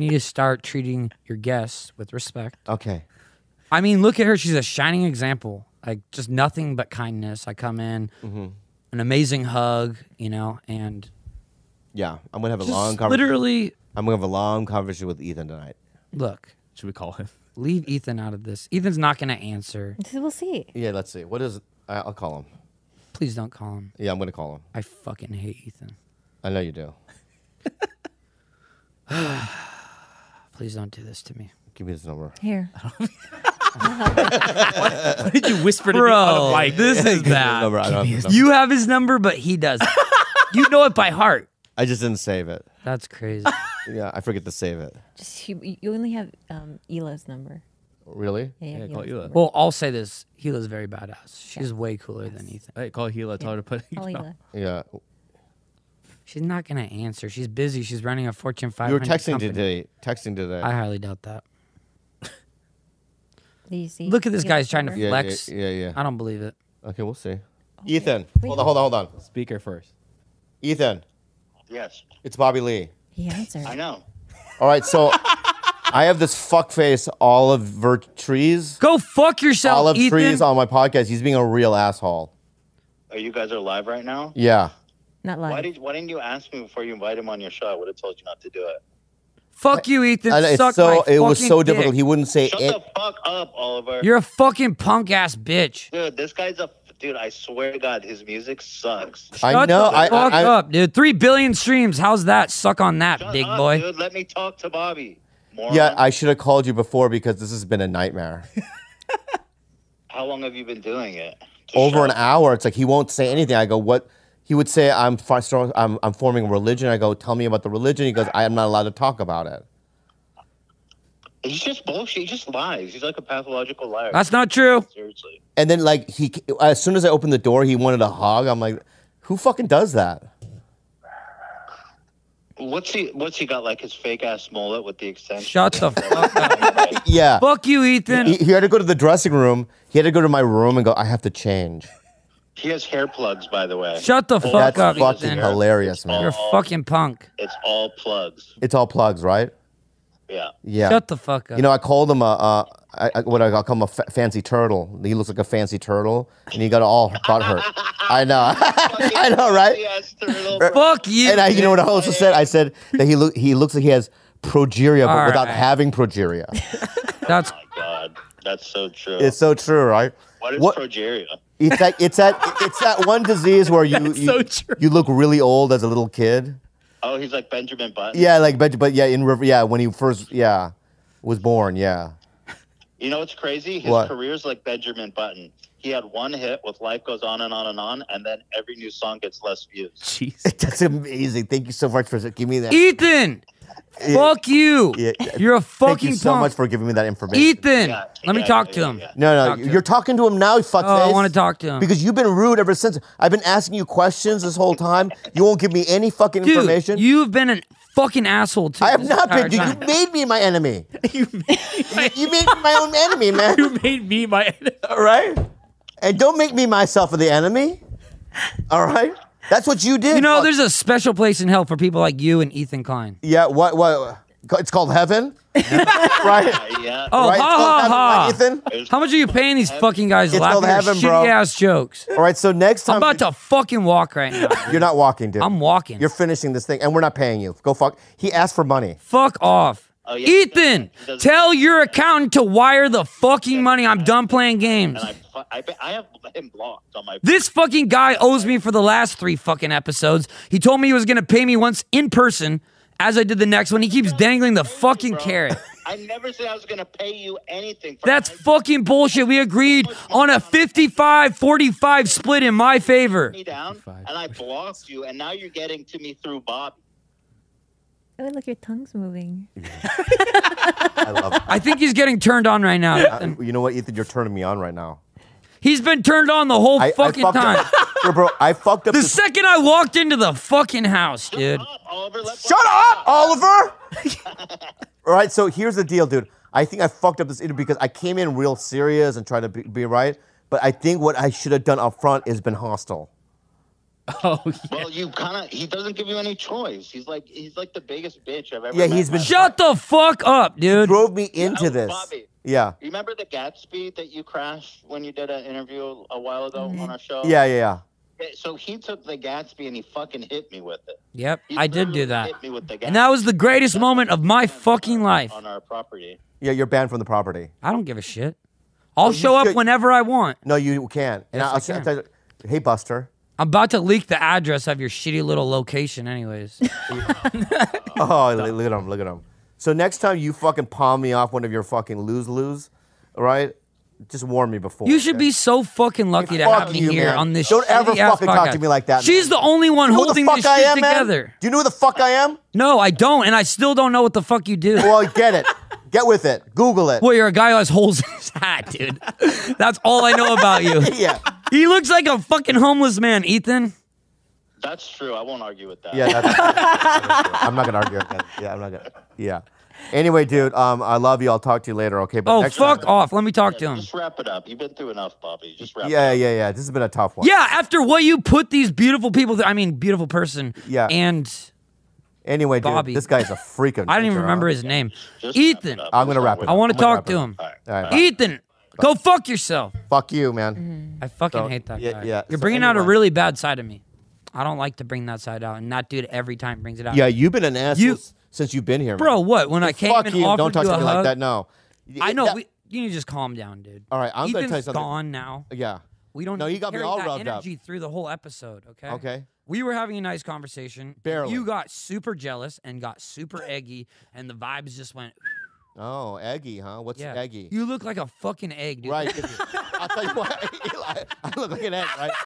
You need to start treating your guests with respect. Okay. I mean, look at her. She's a shining example. Like, just nothing but kindness. I come in, an amazing hug, you know, and... Yeah, I'm going to have a long conversation. Literally... I'm going to have a long conversation with Ethan tonight. Look. Should we call him? Leave Ethan out of this. Ethan's not going to answer. We'll see. Yeah, let's see. What is... I'll call him. Please don't call him. Yeah, I'm going to call him. I fucking hate Ethan. I know you do. Please don't do this to me. Give me his number. Here. Why did you whisper to me? This is bad. You have his number, but he doesn't. You know it by heart. I just didn't save it. That's crazy. Yeah, I forget to save it. Just you only have Ela's number. Really? Yeah, call Hela. Well, I'll say this. Hela's very badass. She's way cooler than Ethan. Hey, call Hela. Tell her to put it. Call Hela. Yeah. She's not going to answer. She's busy. She's running a Fortune 500 company. You were texting today. I highly doubt that. Do you see? Look at this guy's trying to flex. Yeah. I don't believe it. Okay, we'll see. Ethan. Hold on. Speaker first. Ethan. Yes. It's Bobby Lee. He answered. I know. All right, so... I have this fuckface Oliver Trees. Go fuck yourself, Oliver Ethan. Trees on my podcast. He's being a real asshole. Oh, you guys are live right now? Yeah. Not live. Why didn't you ask me before you invite him on your show? I would have told you not to do it. Fuck you, Ethan. It was so difficult. He wouldn't say it. Shut the fuck up, Oliver. You're a fucking punk ass bitch. Dude, this guy's a... Dude, I swear to God, his music sucks. Shut the fuck up, dude. 3 billion streams. How's that? Suck on that, big boy. Dude, let me talk to Bobby. Moron. Yeah, I should have called you before because this has been a nightmare. How long have you been doing it? Over an hour. It's like he won't say anything. I go, what? He would say, I'm forming a religion. I go, tell me about the religion. He goes, I am not allowed to talk about it. He's just bullshit. He just lies. He's like a pathological liar. That's not true. Seriously. And then, like, as soon as I opened the door, he wanted a hug. I'm like, who fucking does that? What's he got, like his fake ass mullet with the extension? Shut the fuck up. Yeah. Fuck you, Ethan. He had to go to the dressing room. He had to go to my room and go, I have to change. He has hair plugs, by the way. Shut the fuck up, Ethan. That's fucking hilarious, man. You're a fucking punk. It's all plugs. It's all plugs, right? Yeah. Yeah. Shut the fuck up. You know, I called him what I call him a fancy turtle. He looks like a fancy turtle, and he got all butthurt. I know. I know, right? Turtle, fuck you. And you know what I also said? I said that he looks like he has progeria, but without having progeria. That's oh my God. That's so true. It's so true, right? What is progeria? It's that one disease where you look really old as a little kid. Oh, he's like Benjamin Button. Yeah, like Benjamin. But yeah, when he first was born. Yeah. You know what's crazy? His career's like Benjamin Button. He had one hit with Life Goes On, and then every new song gets less views. Jeez. That's amazing. Thank you so much for giving me that. Ethan! Fuck you. Yeah. You're a fucking punk. Thank you so much for giving me that information. Ethan, let me talk to him. No, you're talking to him now, fuckface. Oh, I want to talk to him. Because you've been rude ever since. I've been asking you questions this whole time. You won't give me any fucking information. You've been a fucking asshole, too. I have not been. You made me my enemy. You made me my own enemy, man. You made me my enemy. All right? And don't make me myself the enemy. All right? That's what you did. You know, there's a special place in hell for people like you and Ethan Klein. Yeah, what? It's called heaven? Right? Yeah. Oh, right? Ha, ha, heaven, ha. Right, Ethan? How much are you paying these fucking guys laughing at shitty-ass jokes? All right, so next time... I'm about to fucking walk right now. Dude. You're not walking, dude. I'm walking. You're finishing this thing, and we're not paying you. Go fuck. He asked for money. Fuck off. Oh, yeah, Ethan, tell your accountant to wire the fucking money. I'm done playing games. And I have him blocked on my... This fucking guy owes me for the last 3 fucking episodes. He told me he was going to pay me once in person as I did the next one. He keeps dangling the fucking carrot. I never said I was going to pay you anything. That's fucking bullshit. We agreed on a 55-45 split in my favor. Me down, and I blocked you, and now you're getting to me through Bobby. Oh, look, your tongue's moving. I love it. I think he's getting turned on right now. You know what, Ethan? You're turning me on right now. He's been turned on the whole fucking time. Bro, I fucked up. The second I walked into the fucking house, dude. Shut up, Oliver. Shut up, Oliver! All right, so here's the deal, dude. I think I fucked up this interview because I came in real serious and tried to be right, but I think what I should have done up front is been hostile. Oh, yeah. Well, you kind of, he doesn't give you any choice. He's like the biggest bitch I've ever met. Yeah, he's been. Shut the fuck up, dude. He drove me into this. Bobby, yeah. You remember the Gatsby that you crashed when you did an interview a while ago on our show? Yeah. So he took the Gatsby and he fucking hit me with it. Yep, I did do that. Hit me with the Gatsby. And that was the greatest moment of my fucking life. On our property. Yeah, you're banned from the property. I don't give a shit. I'll show up whenever I want. No, you can't. And yes, I can. Hey, Buster. I'm about to leak the address of your shitty little location anyways. Oh, look at him, look at him. So next time you fucking palm me off one of your fucking lose-lose, right? Just warn me before. You should be so fucking lucky to have me here on this shitty ass podcast. Don't ever fucking talk to me like that. She's the only one holding this shit together. Do you know who the fuck I am? No, I don't, and I still don't know what the fuck you do. Well, get it. Get with it. Google it. Well, you're a guy who has holes in his hat, dude. That's all I know about you. Yeah. He looks like a fucking homeless man, Ethan. That's true. I won't argue with that. Yeah, that's true. I'm not gonna argue with that. Yeah, I'm not gonna. Yeah. Anyway, dude, I love you. I'll talk to you later, okay? But oh, fuck off. Let me talk to him. Just wrap it up. You've been through enough, Bobby. Just wrap it up. Yeah. This has been a tough one. Yeah, after what you put these beautiful people through, I mean, beautiful person. Yeah. And. Anyway, Bobby. Dude, this guy's a freaking. I don't even remember his name. Just Ethan. I'm going to wrap it up. I want to talk to him. All right. Ethan, go fuck yourself. Fuck you, man. I fucking hate that guy. Yeah. You're bringing out a really bad side of me. I don't like to bring that side out, and that dude every time brings it out. Yeah, you've been an ass since you've been here. Man. Bro, what? When I came in and offered you a hug? Don't talk to me like that, no. I know. You need to just calm down, dude. All right, I'm going to tell you something. Ethan's gone now. Yeah. We don't need to carry that energy through the whole episode, okay? Okay. We were having a nice conversation. Barely. You got super jealous and got super eggy, and the vibes just went. Oh, eggy, huh? What's eggy? You look like a fucking egg, dude. Right. I'll tell you what, I look like an egg, right?